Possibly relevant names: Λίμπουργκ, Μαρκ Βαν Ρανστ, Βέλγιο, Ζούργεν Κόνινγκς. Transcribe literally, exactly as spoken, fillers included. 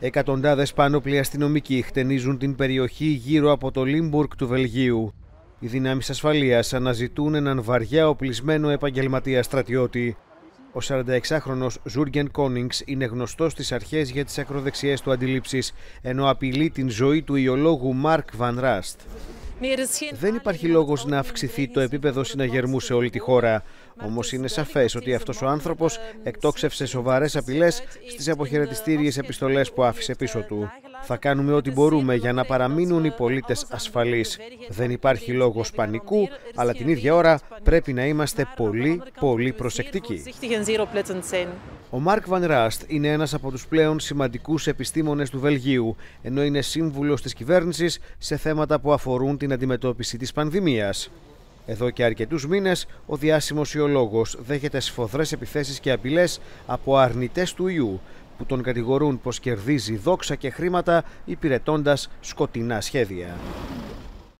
Εκατοντάδες πάνοπλοι αστυνομικοί χτενίζουν την περιοχή γύρω από το Λίμπουργκ του Βελγίου. Οι δυνάμεις ασφαλείας αναζητούν έναν βαριά οπλισμένο επαγγελματία στρατιώτη. Ο σαρανταεξάχρονος Ζούργεν Κόνινγκς είναι γνωστός στις αρχές για τις ακροδεξιές του αντιλήψεις, ενώ απειλεί την ζωή του ιολόγου Μαρκ Βαν Ρανστ. Δεν υπάρχει λόγος να αυξηθεί το επίπεδο συναγερμού σε όλη τη χώρα. Όμως είναι σαφές ότι αυτός ο άνθρωπος εκτόξευσε σοβαρές απειλές στις αποχαιρετιστήριες επιστολές που άφησε πίσω του. Θα κάνουμε ό,τι μπορούμε για να παραμείνουν οι πολίτες ασφαλείς. Δεν υπάρχει λόγος πανικού, αλλά την ίδια ώρα πρέπει να είμαστε πολύ, πολύ προσεκτικοί. Ο Μαρκ Βαν Ρανστ είναι ένας από τους πλέον σημαντικούς επιστήμονες του Βελγίου, ενώ είναι σύμβουλος της κυβέρνησης σε θέματα που αφορούν την αντιμετώπιση της πανδημίας. Εδώ και αρκετούς μήνες, ο διάσημος ιολόγος δέχεται σφοδρές επιθέσεις και απειλές από αρνητές του ιού, που τον κατηγορούν πως κερδίζει δόξα και χρήματα υπηρετώντας σκοτεινά σχέδια.